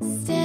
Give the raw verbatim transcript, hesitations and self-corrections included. Stay